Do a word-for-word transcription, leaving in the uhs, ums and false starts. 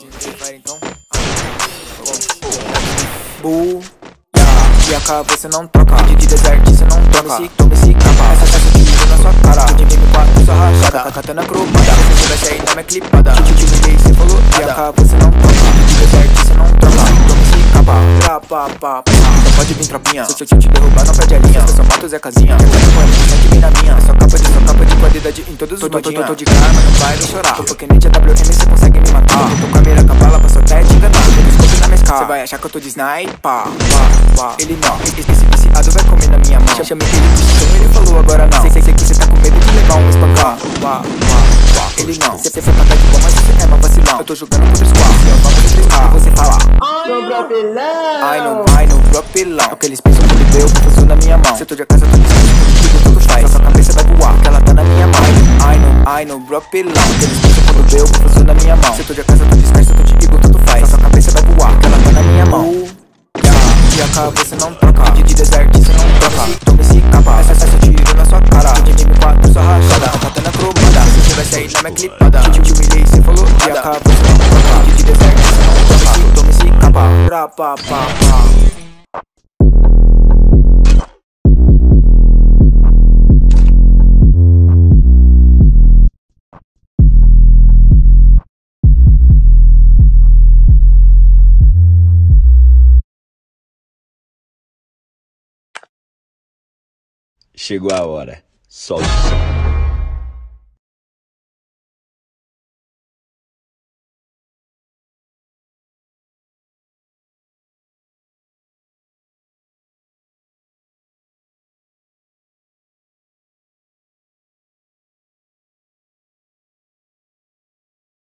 de Free Fire, então. Buia, e acaba você não troca. De deserte você não troca. Toma esse capa, essa taça de liga na sua cara. De M quatro só rachada, a katana cromada. Se você tivesse aí, não é clipada. De que me dei, você falou nada. E acaba você não troca. De deserte você não troca. Toma esse capa, pra pá pá pá. Não pode vir tropinha, se eu te derrubar não perde a linha. Só mata o Zé Casinha, que vem na minha. Só capa de sua capa de qualidade em todos os modinhos. Tô de cara, mas não vai me chorar. Tô porque nem de A W M você consegue me matar. Tô com a mira cabala, passou até te enganar. Cê vai achar que eu tô de sniper, pá, pá. Ele não, esse viciado vai comer na minha mão. Já chamei ele de chão, ele falou agora não. Sei, sei, sei que cê tá com medo de levar um espancar. Pá, pá, pá, ele não. Cê foi pra cá de bom, mas você é uma vacilão. Eu tô jogando contra os quatro, eu vou me explicar. Você fala, ai no propelão, ai no, ai no propelão. É o que eles pensam que ele deu, confusão na minha mão. Cê tô de casa, tô de esquina, tudo, tudo faz. Sua cabeça vai voar, que ela tá na minha mão. Ai no, ai no propelão. É o que eles pensam quando deu, confusão na minha mão. Cê tô de casa, tô de esquina, tudo de igual, tudo faz. Sua cabeça vai voar, que ela tá na minha mão. De A K você não troca, de deserte você não troca. Toma esse capa, essa taça eu tiro na sua cara. De M quatro só rachada, a katana cromada. Se você tivesse aí, não é clipada. Te humilhei, cê falou nada. De A K você não troca, de deserte você não troca. Toma esse capa, pra pá pá pá. Chegou a hora. Solta.